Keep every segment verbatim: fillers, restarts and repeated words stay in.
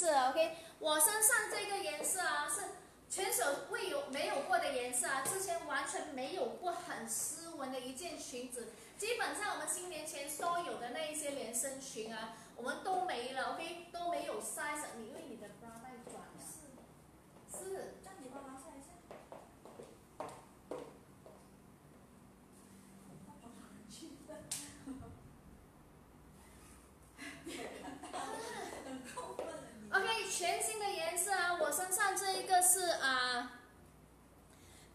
色 ，OK， 我身上这个颜色啊是全手未有没有过的颜色啊，之前完全没有过很斯文的一件裙子，基本上我们新年前所有的那一些连身裙啊，我们都没了 ，OK， 都没有 size， 你因为你的 bra 带短了，是是，让你帮忙晒一下。 全新的颜色啊，我身上这一个是啊、呃、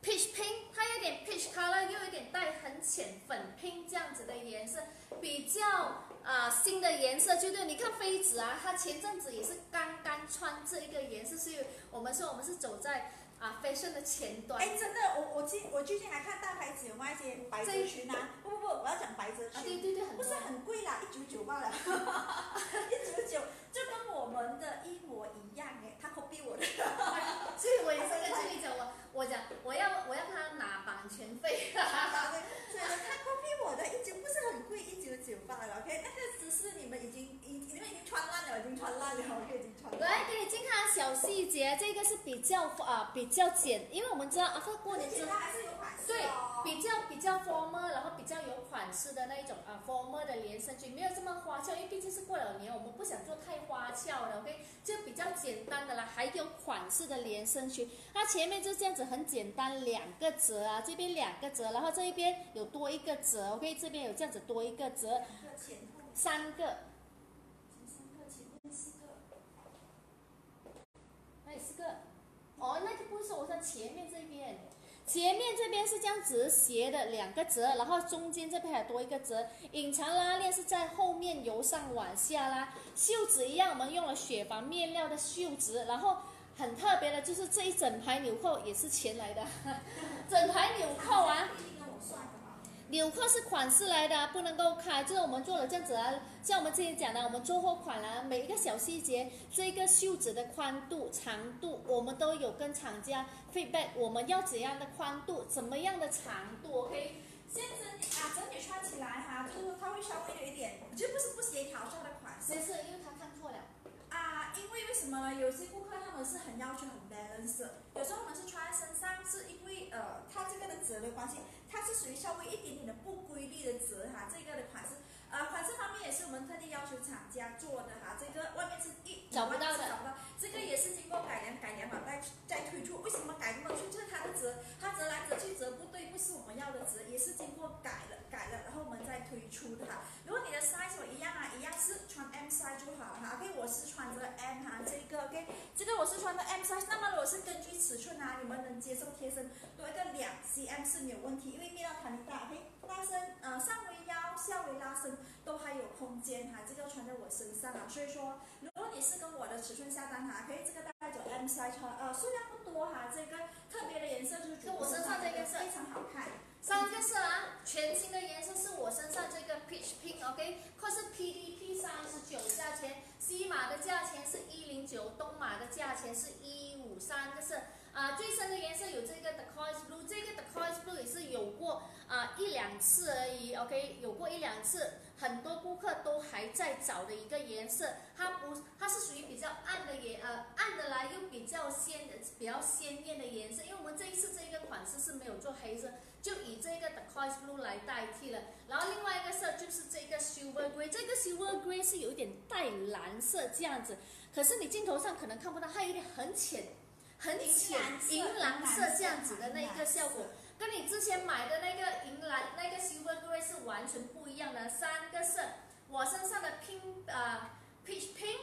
，peach-pink， 它有点 peach color， 又有点带很浅粉 pink 这样子的颜色，比较啊、呃、新的颜色。就对，你看妃子啊，她前阵子也是刚刚穿这一个颜色，所以我们说我们是走在啊、呃、fashion 的前端。哎，真的，我我最我最近还看大牌子有卖一些百褶裙啊，不不不，我要讲百褶裙、啊，对对对，很不是很贵啦，一九九罢了，一九九。 我们的一模一样哎，他 copy 我的，所以我也是跟你讲，我我讲我要我要他拿版权费，所以他 copy 我的，已经不是很贵，一九九八了 ，OK， 那个只是你们已经已你们已经穿烂了，已经穿烂了 ，OK， 已经穿烂了。来，给你看看小细节，这个是比较啊、呃、比较简，因为我们知道啊，它过年之后还是有款式、哦、对，比较比较 formal， 然后比较有款式的那一种啊 formal 的连身裙，没有这么花俏，因为毕竟是过了年，我们不想做太花俏。 OK， 就比较简单的啦，还有款式的连身裙，它前面就这样子很简单，两个折啊，这边两个折，然后这一边有多一个折 ，OK， 这边有这样子多一个折，三个，三个前面四个，那里四个，哦，那就不是我说前面这边，前面这边是这样直斜的两个折，然后中间这边还多一个折，隐藏拉链是在后面由上往下拉。 袖子一样，我们用了雪纺面料的袖子，然后很特别的就是这一整排纽扣也是钱来的，整排纽扣啊，纽扣是款式来的，不能够开，就是我们做了这样子啊，像我们之前讲的，我们做货款啊，每一个小细节，这个袖子的宽度、长度，我们都有跟厂家 feedback， 我们要怎样的宽度，怎么样的长度 ，OK。 现在整体啊，整体穿起来哈、啊，就是它会稍微有一点，就不是不协调上的款式。是因为他看错了啊，因为为什么呢？有些顾客他们是很要求很 balance， 有时候我们是穿在身上，是因为呃，它这个的褶的关系，它是属于稍微一点点的不规律的褶哈、啊，这个的款式。 呃，款式方面也是我们特地要求厂家做的哈，这个外面是一找不到的，找不到，这个也是经过改良改良版再再推出。为什么改那么出？就是它的折，它折来折去折不对，不是我们要的折，也是经过改了改了，然后我们再推出的哈。如果你的 size 我一样啊，一样是穿 M size 就好了哈。OK， 我是穿着 M 哈，这个 OK， 这个我是穿着 M size。那么如果是根据尺寸啊，你们能接受贴身多一个两 cm 是没有问题，因为面料弹力大 ，OK， 拉伸呃上围腰、下围拉伸。 都还有空间哈、啊，这个穿在我身上啊，所以说，如果你是跟我的尺寸下单哈、啊，可以这个带走 M size 穿，呃，数量不多哈、啊，这个特别的颜色就是跟我身上这个是非常好看。上一个是啊，全新的颜色是我身上这个 Peach Pink，OK， 可是 P D P 三十九价钱，西马的价钱是一零九，东马的价钱是一五三，这是啊、呃、最深的颜色有这个 Turquoise Blue， 这个 Turquoise Blue 也是有过啊、呃、一两次而已 ，OK， 有过一两次。 很多顾客都还在找的一个颜色，它不，它是属于比较暗的颜，呃，暗的来又比较鲜的，比较鲜艳的颜色。因为我们这一次这个款式是没有做黑色，就以这个 turquoise blue 来代替了。然后另外一个色就是这个 silver grey， 这个 silver grey 是有一点带蓝色这样子，可是你镜头上可能看不到，它有点很浅，很浅银蓝色这样子的那一个效果。 跟你之前买的那个银蓝那个 silver grey 是完全不一样的，三个色，我身上的 pink 啊、呃、peach pink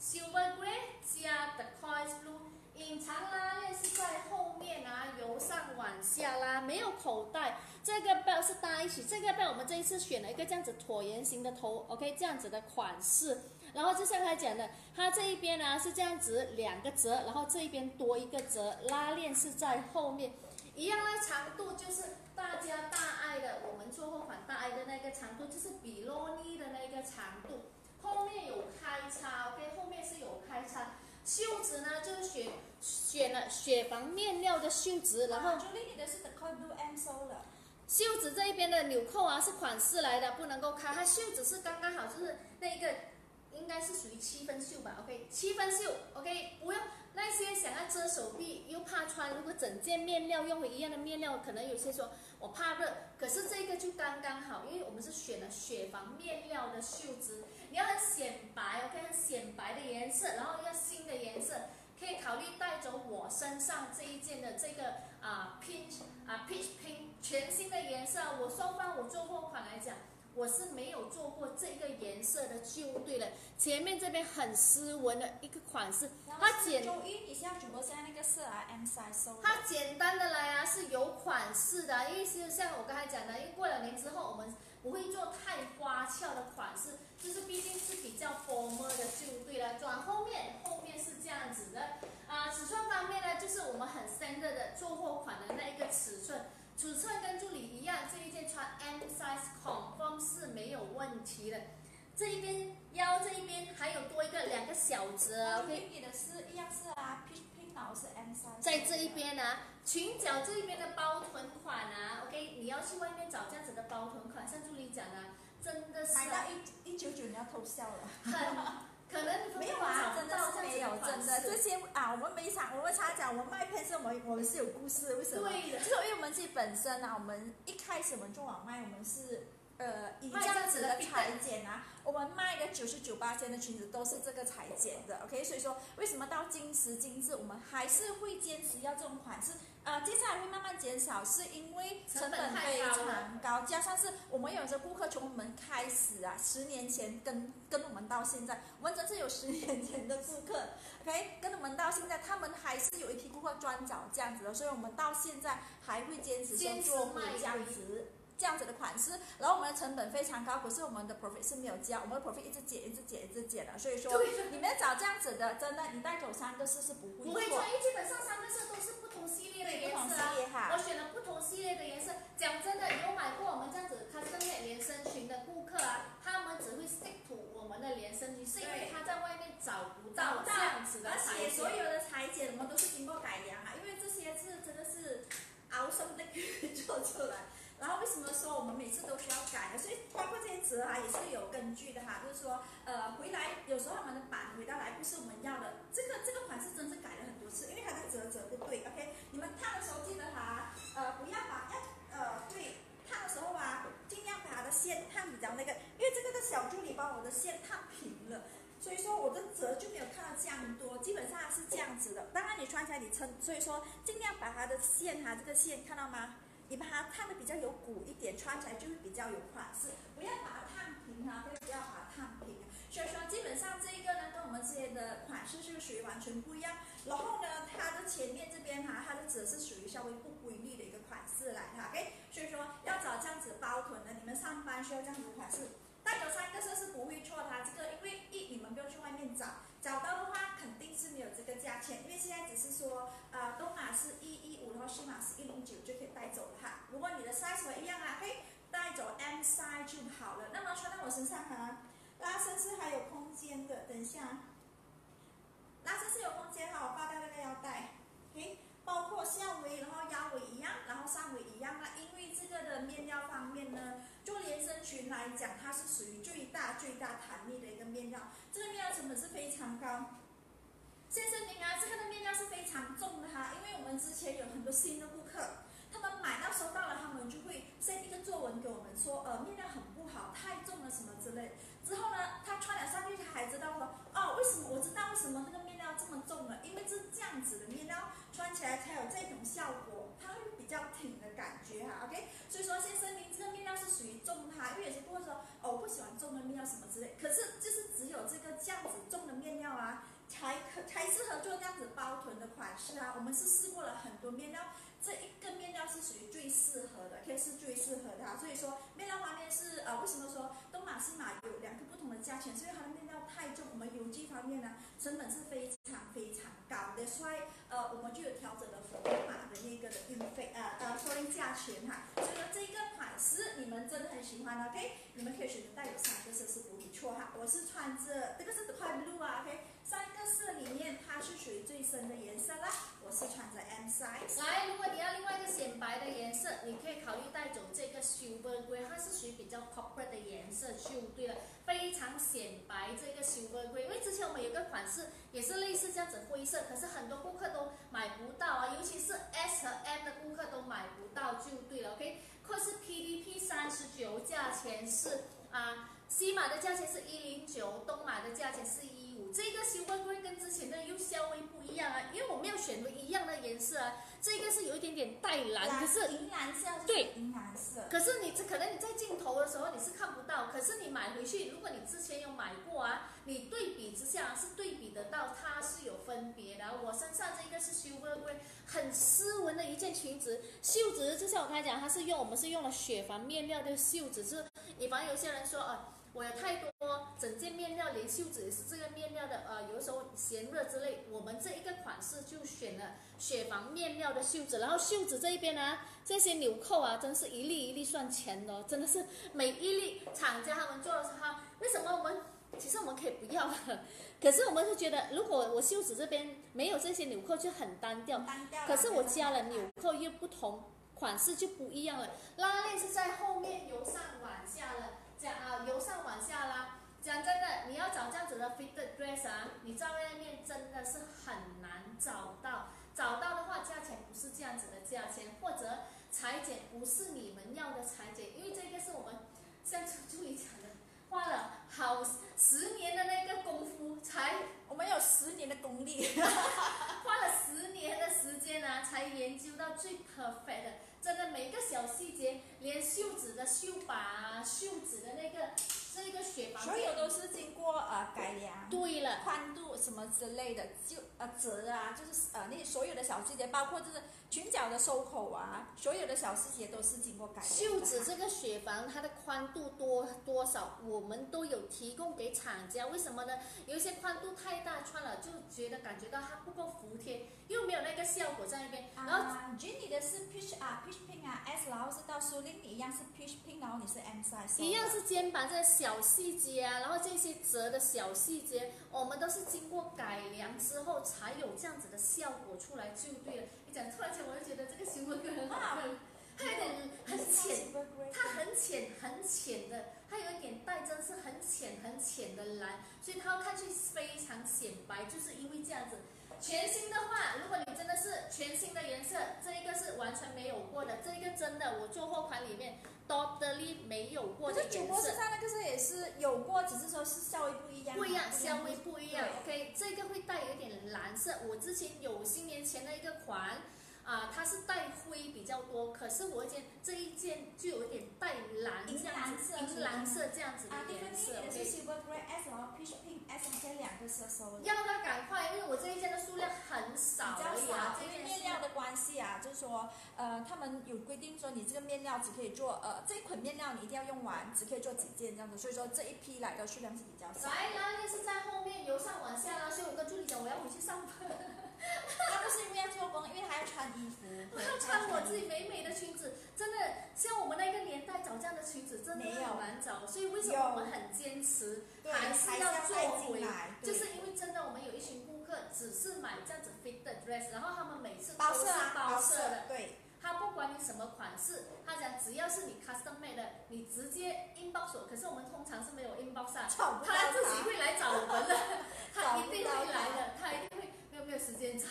silver grey 加 turquoise blue， 隐藏拉链是在后面啊，由上往下拉，没有口袋，这个 belt 是搭一起，这个 belt 我们这一次选了一个这样子椭圆形的头 ，OK 这样子的款式，然后就像他讲的，它这一边呢、啊、是这样子两个折，然后这一边多一个折，拉链是在后面。 一样的长度就是大家大爱的，我们做货款大爱的那个长度，就是比罗尼的那个长度，后面有开叉 ，OK， 后面是有开叉。袖子呢就是选选了雪纺面料的袖子，然后。啊，朱莉你的是 turquoise blue M收了。袖子这一边的纽扣啊是款式来的，不能够开，它袖子是刚刚好就是那个。应该是属于七分袖吧 ，OK， 七分袖 ，OK， 不用那些想要遮手臂又怕穿，如果整件面料用回一样的面料，可能有些说我怕热，可是这个就刚刚好，因为我们是选了雪纺面料的袖子，你要很显白 ，OK， 很显白的颜色，然后要新的颜色，可以考虑带走我身上这一件的这个啊 peach 啊 peach-pink 全新的颜色，我双方我做货款来讲。 我是没有做过这个颜色的，就对了。前面这边很斯文的一个款式，它简。周一你现在主播现在那个是啊 M size 它简单的来啊是有款式的，因为其实像我刚才讲的，因为过两年之后我们不会做太花俏的款式，就是毕竟是比较 formal 的，就对了。转后面后面是这样子的啊、呃，尺寸方面呢，就是我们很 standard 的做货款的那一个尺寸。 尺寸跟助理一样，这一件穿 M size conform 是没有问题的。这一边腰这一边还有多一个两个小折 ，OK。你的是一样是啊 ，Peach-Pink 老是 M size。在这一边呢、啊，裙角这一边的包臀款啊 ，OK， 你要去外面找这样子的包臀款，像助理讲的、啊，真的是、啊、买到一一九九你要偷笑了。很可能没有啊，真的是没有，真的这些啊，我们没想，我们常讲，我们卖配色，我们我们是有故事，为什么？对的，就是因为我们自己本身啊，我们一开始我们做网卖，我们是呃以这样子的裁剪啊，我们卖的九十九八千的裙子都是这个裁剪的 ，OK， 所以说为什么到今时今日我们还是会坚持要这种款式？ 啊、呃，接下来会慢慢减少，是因为成本非常高，加上是我们有着顾客从我们开始啊，十年前跟跟我们到现在，我们真是有十年前的顾客 ，OK， 跟我们到现在，他们还是有一批顾客专找这样子的，所以我们到现在还会坚持先做回这样子。 这样子的款式，然后我们的成本非常高，可是我们的 profit 是没有加，我们的 profit 一直减，一直减，一直减的。所以说，你们找这样子的，真的，你带走三个色是不会错。不会错，因为基本上三个色都是不同系列的颜色啊。我选了不同系列的颜色。讲真的，有买过我们这样子 custom 连身裙的顾客啊，他们只会 stick to 我们的连身裙，是因为他在外面找不到这样子的裁剪。而且所有的裁剪我们都是经过改良啊，因为这些是真的是熬生的做出来。 然后为什么说我们每次都需要改？所以包括这些折啊也是有根据的哈，就是说，呃，回来有时候他们的版回到来不是我们要的，这个这个款式真是改了很多次，因为它的折折不对 ，OK？ 你们烫的时候记得哈，呃，不要把要呃对烫的时候啊，尽量把它的线烫比较那个，因为这个的小助理把我的线烫平了。 所以说我的折就没有看到这样多，基本上是这样子的。当然你穿起来你撑，所以说尽量把它的线哈、啊，这个线看到吗？你把它烫的比较有骨一点，穿起来就会比较有款式。不要把它烫平哈、啊，不要把它烫平。所以说基本上这个呢跟我们之前的款式是属于完全不一样。然后呢，它的前面这边哈、啊，它的折是属于稍微不规律的一个款式来哈 ，OK。所以说要找这样子包臀的，你们上班需要这样子的款式。 带走三个色是不会错的、啊，这个因为一你们不用去外面找，找到的话肯定是没有这个价钱，因为现在只是说，呃，东码是一一五，然后西码是一零九就可以带走了哈。如果你的 size 和一样啊，可以带走 M size 就好了。那么穿到我身上哈、啊，拉伸是还有空间的，等一下，拉伸是有空间哈，我放掉那个腰带，嘿。 包括下围，然后腰围一样，然后上围一样啦。因为这个的面料方面呢，做连身裙来讲，它是属于最大最大弹力的一个面料，这个面料成本是非常高。先声明啊，这个的面料是非常重的哈，因为我们之前有很多新的顾客，他们买到收到了，他们就会 send 一个作文给我们说，呃，面料很不好，太重了什么之类。之后呢，他穿了上去，他还知道说，哦，为什么我知道为什么那个面料这么重了，因为是这样子的面料。 穿起来才有这种效果，它会比较挺的感觉哈 ，OK。所以说，先声明这个面料是属于重它，因为有些顾客说哦我不喜欢重的面料什么之类，可是就是只有这个这样子重的面料啊，才可才适合做这样子包臀的款式啊。我们是试过了很多面料，这一个面料是属于最适合的，可以是最适合的、啊。所以说面料方面是呃为什么说东码西码有两个不同的价钱，是因为它的面料太重，我们邮寄方面呢、啊、成本是非常非常高的，所以呃我们就。 有调整的服务码的那个的运费啊啊，收费价钱哈，所以说这个款式你们真的很喜欢 ，OK？ 你们可以选择带有三个色是不会错哈。我是穿着这个是 Turquoise Blue 啊 ，OK？ 三个色里面它是属于最深的颜色啦，我是穿着 M size。来，如果你要另外一个显白的颜色，你可以考虑带走这个silver grey，它是属于比较 corporate 的颜色就对了，非常显白这个silver grey。因为之前我们有个款式也是类似这样子灰色，可是很多顾客都买不到啊，尤其是 S 和 M 的顾客都买不到就对了。OK， 扣是 P D P 三十九，价钱是啊，西马的价钱是一百零九，东马的价钱是一。 这个silver grey跟之前的又稍微不一样啊，因为我们要选择一样的颜色啊。这个是有一点点带蓝，蓝可是银蓝色对，银蓝色。可是你这可能你在镜头的时候你是看不到，可是你买回去，如果你之前有买过啊，你对比之下是对比得到它是有分别的。我身上这个是silver grey，很斯文的一件裙子，袖子就像我刚才讲，它是用我们是用了雪纺面料的袖子，是以防有些人说啊。呃 我有太多，整件面料连袖子也是这个面料的，呃，有时候嫌热之类，我们这一个款式就选了雪纺面料的袖子，然后袖子这一边呢、啊，这些纽扣啊，真是一粒一粒算钱的，真的是每一粒厂家他们做的时候，为什么我们其实我们可以不要了，可是我们是觉得如果我袖子这边没有这些纽扣就很单调，单调可是我加了纽扣又不同款式就不一样了，拉链是在后面由上往下了。 这样啊，由上往下拉。讲真的，你要找这样子的 fitted dress 啊，你在外面真的是很难找到。找到的话，价钱不是这样子的价钱，或者裁剪不是你们要的裁剪，因为这个是我们像助理讲的，花了好十年的那个功夫才，我们有十年的功力，花了十年的时间呢、啊，才研究到最 perfect 的。 真的每一个小细节，连袖子的袖把啊，袖子的那个这个雪纺，所有都是经过呃改良，对了，宽度什么之类的，就呃折啊，就是呃那些所有的小细节，包括就是裙角的收口啊，所有的小细节都是经过改良。袖子这个雪纺它的宽度多多少，我们都有提供给厂家。为什么呢？有一些宽度太大，穿了就觉得感觉到它不够服帖，又没有那个效果在那边。然后 Jenny 的是 Peach 啊 Peach。 Pink 啊 ，S， 然后是到苏令，你一样是 Peach Pink， 然后你是 M size， 一样是肩膀这小细节啊，然后这些折的小细节，我们都是经过改良之后才有这样子的效果出来就对了。你讲突然间我就觉得这个silver grey很好看，它有点很浅，它很浅很浅的，它有一点带针是很浅很浅的蓝，所以它看去非常显白，就是因为这样子。 全新的话，如果你真的是全新的颜色，这一个是完全没有过的，这一个真的我做货款里面 totally 没有过的颜色。可是主播身上那个是也是有过，只是说是稍微不一样。不一样，稍微不一样。OK， 这个会带有点蓝色，我之前有新年前的一个款，啊、呃，它是带灰比较多，可是我今这一件就有点带蓝，银蓝色，银蓝色这样子的颜色。啊，对，也是 silver grey S 和 peach pink S 这两个色收的。要的赶快，因为我这一件的。 数量很少，比较少，因为面料的关系啊，就是说，呃，他们有规定说你这个面料只可以做，呃，这一捆面料你一定要用完，只可以做几件这样子，所以说这一批来的数量是比较少。来，拉链是在后面由上往下啦，所以我跟助理讲我要回去上班，他不是因为要做工，因为他要穿衣服，我要穿我自己美美的裙子，真的像我们那个年代找这样的裙子真的很难找，所以为什么我们很坚持，还是要做回来，就是因为真的我们有一群顾客只是。 买这样子 fitted dress， 然后他们每次都是包色的，对，他不管你什么款式，他讲只要是你 custom made 的，你直接 inbox 我。可是我们通常是没有 inbox 啊，他自己会来找我们的，他一定会来的，他一定会没有没有时间找，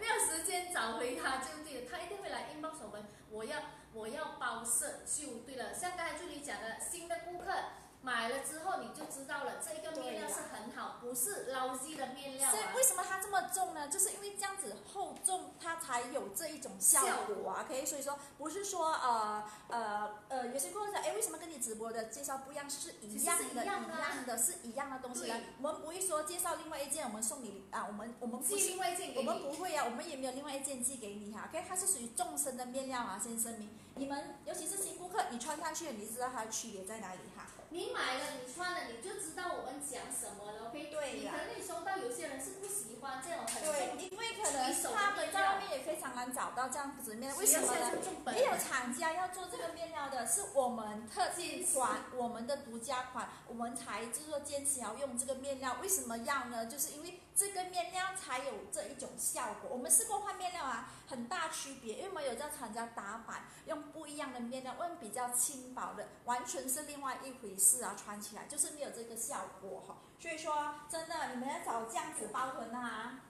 没有时间找回他就对了，他一定会来 inbox 我们，我要我要包色就对了。像刚才助理讲的，新的顾客。 买了之后你就知道了，这个面料是很好，不是lousy的面料、啊。所以为什么它这么重呢？就是因为这样子厚重，它才有这一种效果啊。OK， 所以说不是说呃呃呃，有些顾客说，哎，为什么跟你直播的介绍不一样？是一样的，一样的，是一样的东西的。我们不会说介绍另外一件，我们送你啊，我们我们不寄另外一件给你，我们不会啊，我们也没有另外一件寄给你哈、啊。OK， 它是属于纵身的面料啊，先声明。你们尤其是新顾客，你穿上去你知道它的区别在哪里哈、啊。 你买了，你穿了，你就知道我们讲什么了 ，OK？ 对呀。你可能你收到有些人是不喜欢这种很重，对，因为可能他们在外面也非常难找到这样子面料，为什么呢？没有厂家要做这个面料的，是我们特定款，我们的独家款，我们才就是说坚持要用这个面料。为什么要呢？就是因为这个面料才有这一种效果。我们试过换面料啊，很大区别，因为我们有在厂家打版，用不一样的面料，用比较轻薄的，完全是另外一回事啊，穿起来就是没有这个效果哈。所以说，真的你们要找这样子包臀啊。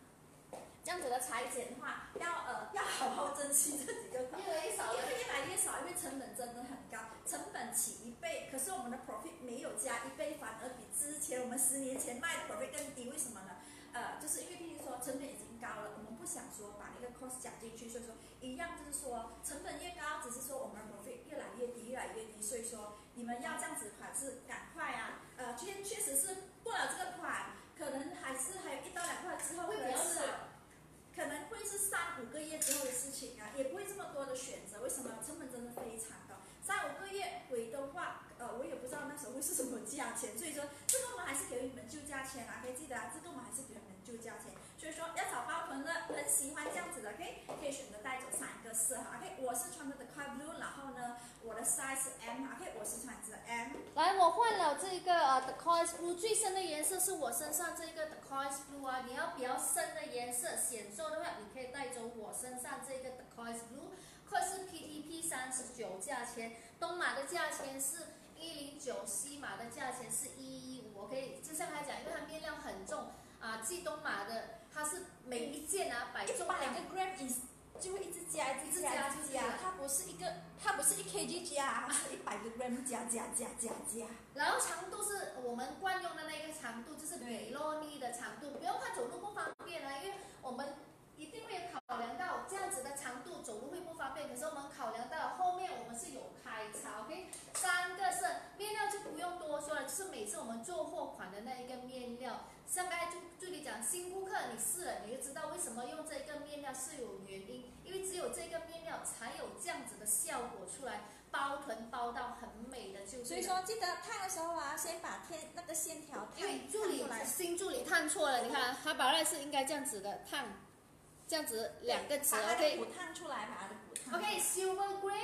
这样子的裁剪的话，要呃要好好珍惜这几个款，越来越少，因为越来越少，因为成本真的很高，成本起一倍，可是我们的 profit 没有加一倍，反而比之前我们十年前卖的 profit 更低，为什么呢？呃，就是因为譬如说成本已经高了，我们不想说把那个 cost 加进去，所以说一样就是说成本越高，只是说我们的 profit 越来越低，越来越低，所以说你们要这样子款式赶快啊，呃，确确实是过了这个款，可能还是还有一到两块之后会比较少。 可能会是三五个月之后的事情啊，也不会这么多的选择。为什么成本真的非常高？三五个月回的话，呃，我也不知道那时候会是什么价钱。所以说，这个我们还是给你们就价钱啊，可以记得啊，这个我们还是给你们就价钱。所以说，要找包臀的，很喜欢这样子的，可以可以选择带走三个色哈。OK， 我是穿的 Turquoise Blue， 然后呢，我的 size M 哈 ，OK， 我是穿的 M。来，我换了这个呃 Turquoise Blue， 最深的颜色是我身上这个 Turquoise Blue 啊，你要比较深的颜色显瘦。 的话，你可以带走我身上这个 Turquoise Blue， 或是 P T P 三十九价钱，东马的价钱是一零九，西马的价钱是一一五。我可以就像他讲，因为它面料很重啊，寄东马的它是每一件啊百重两个 gram 以就会一直加一直加一直加，它不是一个它不是一 kg 加，它是一百个 gram 加加加加加。然后长度是我们惯用的那个长度，就是比洛尼的长度，不用怕走路不方便啊，因为我们。 一定会考量到这样子的长度走路会不方便，可是我们考量到后面我们是有开叉 ，OK， 三个色面料就不用多说了，就是每次我们做货款的那一个面料，像刚才就助理讲，新顾客你试了你就知道为什么用这个面料是有原因，因为只有这个面料才有这样子的效果出来，包臀包到很美的就。所以说记得烫的时候啊，先把天那个线条烫出来。因为助理新助理烫错了，你看他本来是应该这样子的烫。 这样子两个字 ，OK。烫出来，把它的补烫。OK，Silver Grey，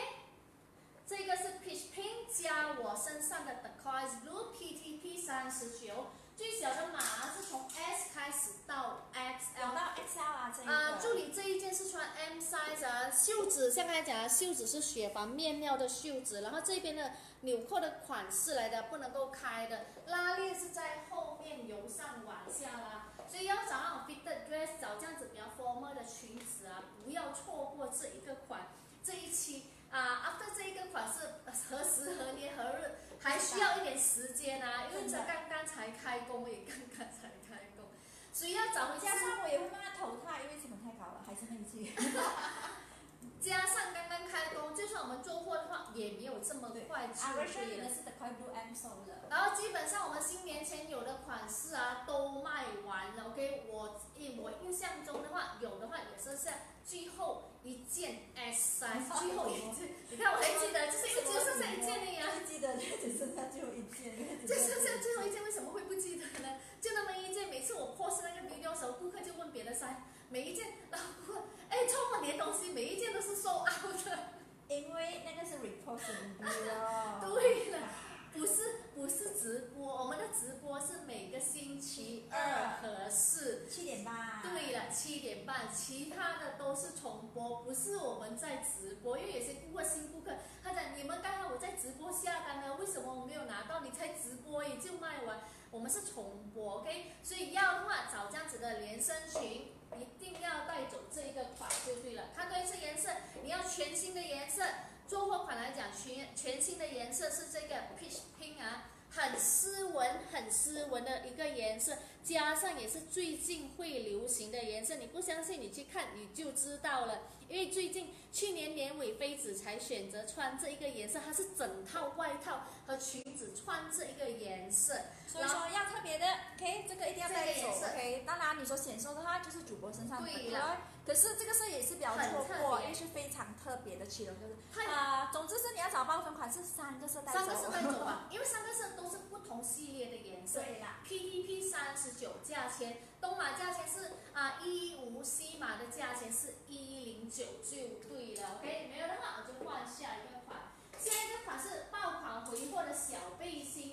这个是 Peach-Pink 加我身上的 Turquoise Blue P T P 三十九，最小的码是从 S 开始到 X L 到 X L 啊，这个。啊，助理这一件是穿 M size 啊，袖子像刚才讲的，袖子是雪纺面料的袖子，然后这边的纽扣的款式来的，不能够开的，拉链是在后面由上往下啦。 所以要找那种 fitted dress， 找这样子比较 formal 的裙子啊，不要错过这一个款，这一期啊 ，after 这一个款是何时何年何日，还需要一点时间啊，因为这刚刚才开工，也刚刚才开工，所以要找回家上我也会慢慢淘汰，因为成本太高了，还是那一句。加上刚刚开工，就算我们做货的话，也没有这么快出。啊，我说你们是 Turquoise Blue M收的。然后基本上我们新年前有的款式啊，都卖完了。OK， 我印我印象中的话，有的话也是像最后一件 S 三，最后一件。你看我还记得，就是就剩下一件了呀。记得只剩下最后一件。就剩下最后一件，为什么会不记得呢？就那么一件，每次我 post 那个 video 的时候，顾客就问别的size。 每一件，然后哎，这么点东西，每一件都是sold out的，因为那个是 reposting 的。对了，不是不是直播，我们的直播是每个星期二和四七点半。对了，七点半，其他的都是重播，不是我们在直播，因为有些顾客新顾客，他讲你们刚刚我在直播下单了，为什么我没有拿到？你才直播也就卖完，我们是重播 ，OK？ 所以要的话找这样子的连身裙。 一定要带走这一个款就对了，看多一次颜色，你要全新的颜色。做货款来讲，全全新的颜色是这个 peach pink 啊，很斯文、很斯文的一个颜色，加上也是最近会流行的颜色。你不相信，你去看你就知道了。因为最近去年年尾，妃子才选择穿这一个颜色，它是整套外套和裙子穿这一个颜色。 所以说要特别的 ，OK， 这个一定要带走 ，OK。当然你说显瘦的话，就是主播身上的。对了。可是这个色也是比较错过，因为是非常特别的其中就是啊，总之是你要找包臀款是三个色带走。三个色带走吧，因为三个色都是不同系列的颜色。对啦。P T P 三十九价钱，东马价钱是啊一一五，西马的价钱是一一零九就对了 ，OK。没有的话我就换下一个款，下一个款是爆款回货的小背心。